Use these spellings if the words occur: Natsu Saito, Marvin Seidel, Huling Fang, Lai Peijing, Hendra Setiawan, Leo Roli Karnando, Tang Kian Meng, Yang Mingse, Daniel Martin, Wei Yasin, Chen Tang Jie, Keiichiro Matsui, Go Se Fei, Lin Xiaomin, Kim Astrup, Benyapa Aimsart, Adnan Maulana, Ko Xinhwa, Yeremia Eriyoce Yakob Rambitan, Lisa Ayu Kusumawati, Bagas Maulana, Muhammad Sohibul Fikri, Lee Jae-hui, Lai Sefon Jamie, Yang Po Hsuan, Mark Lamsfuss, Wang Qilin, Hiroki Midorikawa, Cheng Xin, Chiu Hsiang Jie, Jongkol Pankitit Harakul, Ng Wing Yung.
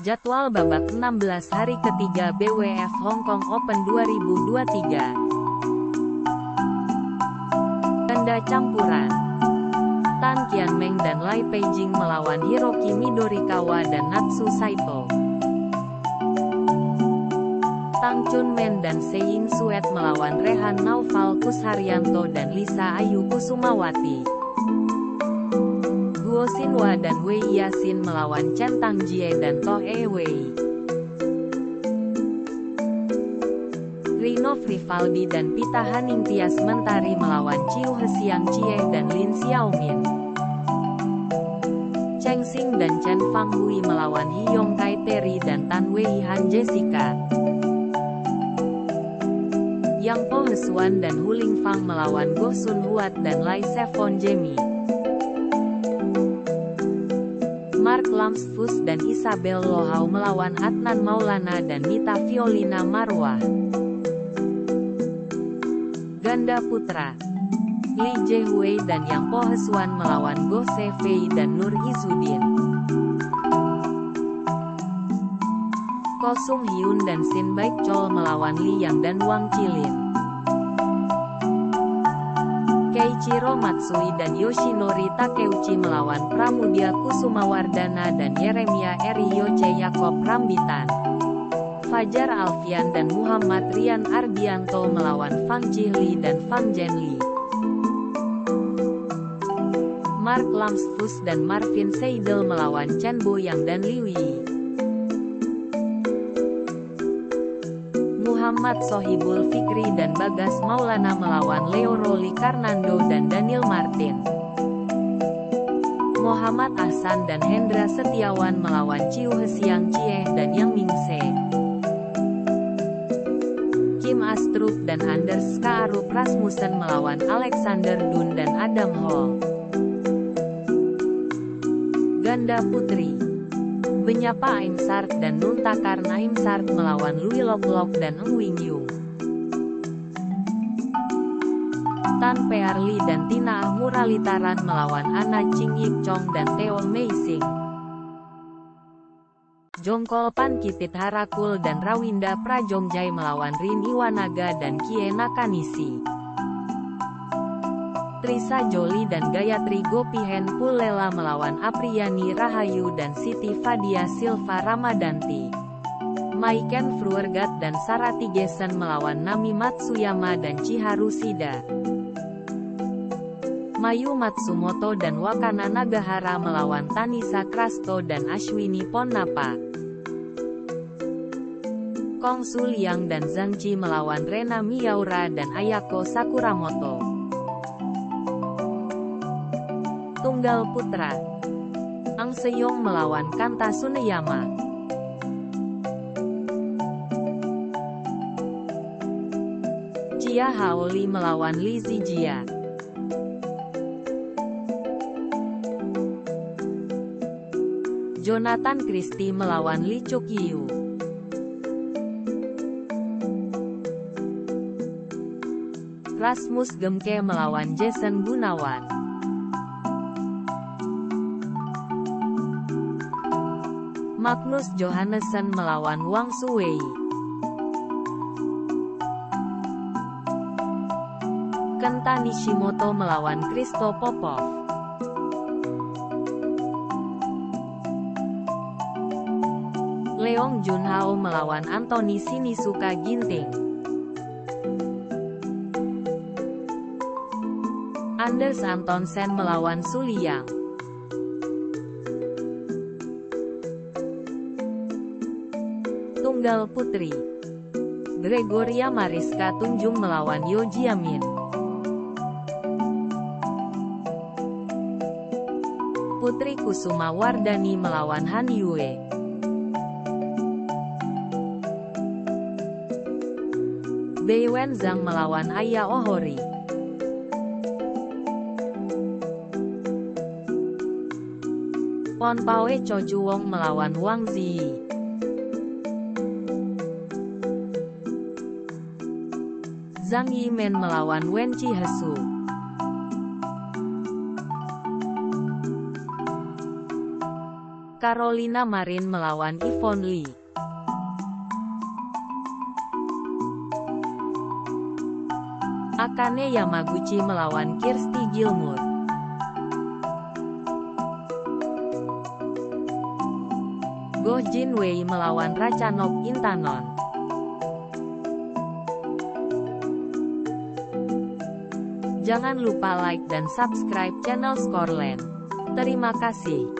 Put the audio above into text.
jadwal babak 16 hari ketiga BWF Hongkong Open 2023. Ganda campuran Tang Kian Meng dan Lai Peijing melawan Hiroki Midorikawa dan Natsu Saito. Tang Chun Men dan Sein Suet melawan Rehan Naufal Kus Haryanto dan Lisa Ayu Kusumawati. Go Xinhwa dan Wei Yasin melawan Chen Tang Jie dan Toh Ewei. Rino Frivaldi dan Pita Haning Tia sementara melawan Chiu Hsiang Jie dan Lin Xiaomin. Cheng Xin dan Chen Fang Hui melawan Hiyong Kaiteri dan Tan Wei Han Jessica. Yang Po Hsuan dan Huling Fang melawan Gosun Huat dan Lai Sefon Jamie. Mark Lamsfuss dan Isabel Lohau melawan Adnan Maulana dan Nita Fiolina Marwa. Ganda putra Lee Jae-hui dan Yang Po Hsuan melawan Go Se Fei dan Nur Hizudin. Ko Xinhwa dan Sin Baekchol melawan Liang dan Wang Qilin. Keiichiro Matsui dan Yoshinori Takeuchi melawan Pramudia Kusumawardana dan Yeremia Eriyoce Yakob Rambitan. Fajar Alfian dan Muhammad Rian Ardianto melawan Fang Jihli dan Fang Zhenli. Mark Lamsfuss dan Marvin Seidel melawan Chen Boyang dan Liwi. Muhammad Sohibul Fikri dan Bagas Maulana melawan Leo Roli Karnando dan Daniel Martin. Muhammad Ahsan dan Hendra Setiawan melawan Chiu Hsiang Jie dan Yang Mingse. Kim Astrup dan Anders Kaarup Rasmussen melawan Alexander Dunn dan Adam Hall. Ganda putri Benyapa Aimsart dan Nuntakar Naimsart melawan Louis Loklok dan Ng Wing Yung. Tan Pearli dan Tina Ahmuralitaran melawan Ana Ching Yip Chong dan Theo Meising. Jongkol Pankitit Harakul dan Rawinda Prajongjai melawan Rin Iwanaga dan Kie Nakanishi. Trisa Joli dan Gayatri Gopihen Pulela melawan Apriyani Rahayu dan Siti Fadia Silva Ramadanti. Maiken Fruergat dan Sarati Gesen melawan Nami Matsuyama dan Chiharu Shida. Mayu Matsumoto dan Wakana Nagahara melawan Tanisa Krasto dan Ashwini Ponnappa. Kong Suliang dan Zhang Qi melawan Rena Miyaura dan Ayako Sakuramoto. Tunggal putra Ang Seyong melawan Kanta Suneyama. Chia Haoli melawan Li Zijia. Jonathan Christie melawan Lee Chuk Yu. Rasmus Gemke melawan Jason Gunawan. Magnus Johansen melawan Wang Suwei. Kenta Nishimoto melawan Kristo Popov. Leong Junhao melawan Anthony Sinisuka Ginting. Anders Antonsen melawan Suliang. Tunggal putri Gregoria Mariska Tunjung melawan Yo Jiamin. Putri Kusuma Wardani melawan Han Yue. Bei Wenzhang melawan Aya Ohori. Pon Pawe Cho Juwong melawan Wang Ziyi. Zhang Yimen melawan Wen Chihesu. Carolina Marin melawan Yvonne Lee. Akane Yamaguchi melawan Kirsty Gilmour. Goh Jin Wei melawan Rachanok Intanon. Jangan lupa like dan subscribe channel Scoreland. Terima kasih.